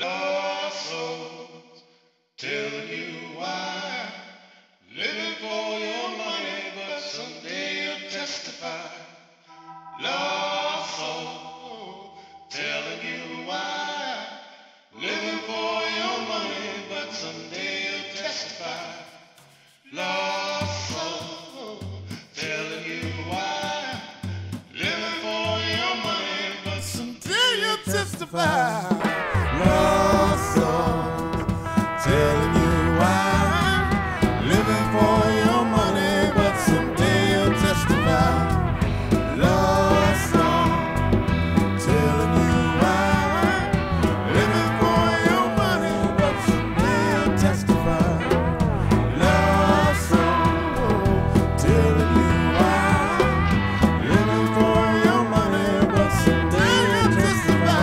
Lost souls, tell you why. Living for your money, but someday you'll testify. Lost souls, telling you why. Living for your money, but someday you'll testify. Lost souls, telling you why. Living for your money, but someday you'll testify. Lost souls, telling you why, living for your money, but someday you'll testify. Lost souls, telling you why, living for your money, but someday you'll testify. Lost souls, telling you why, living for your money, but someday you'll testify.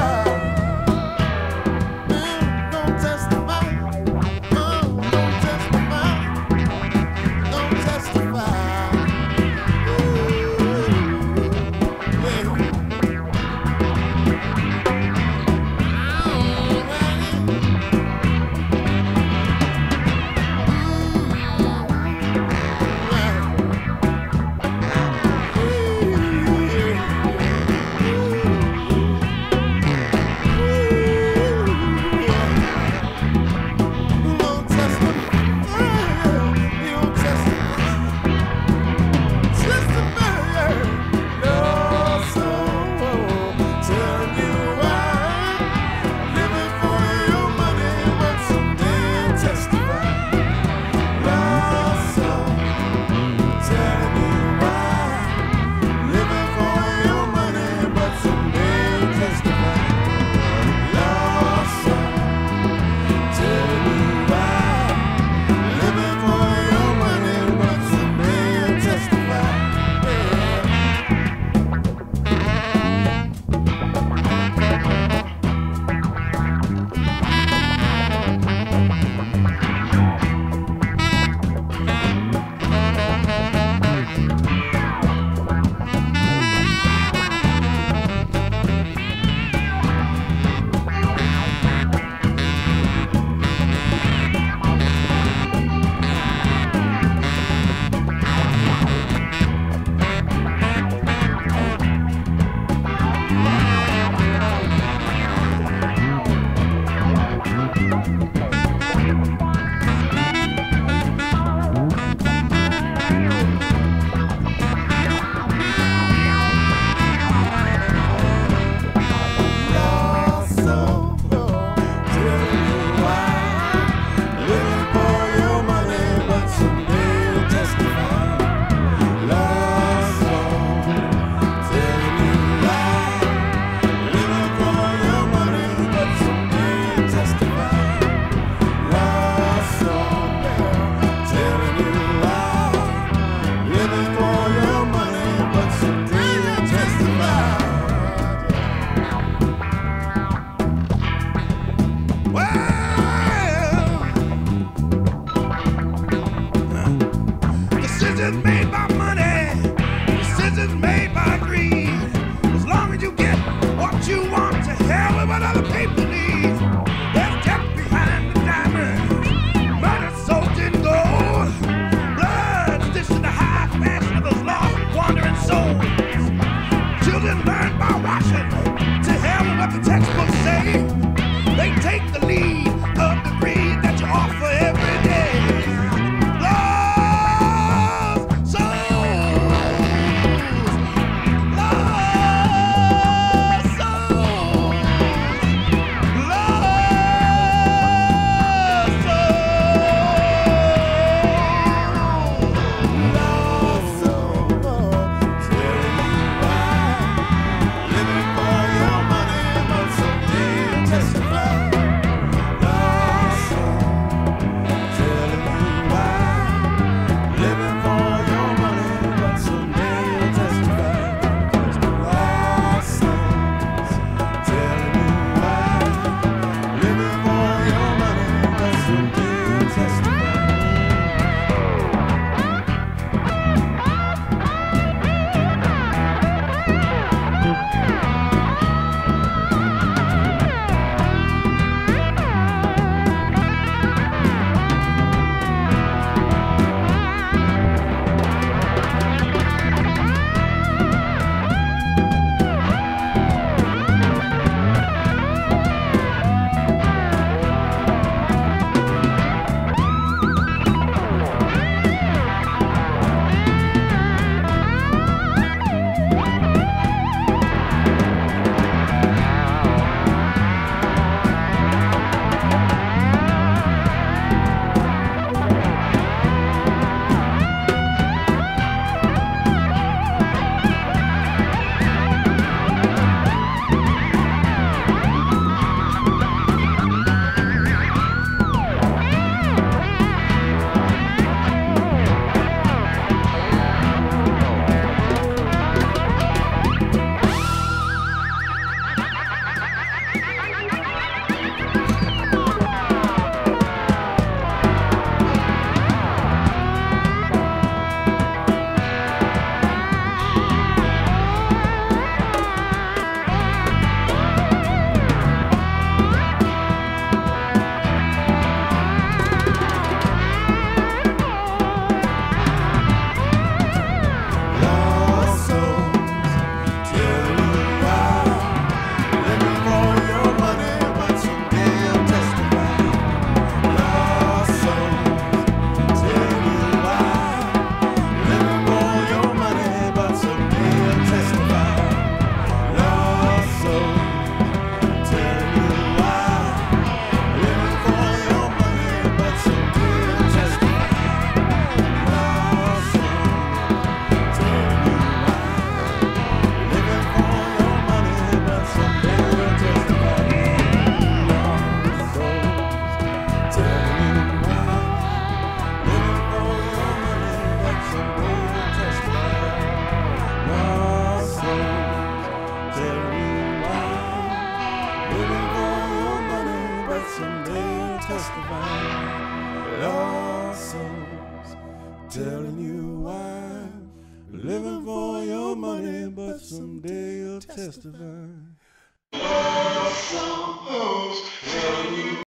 just about lost souls, telling you I'm living for your money, but someday you'll testify. Lost souls, telling you.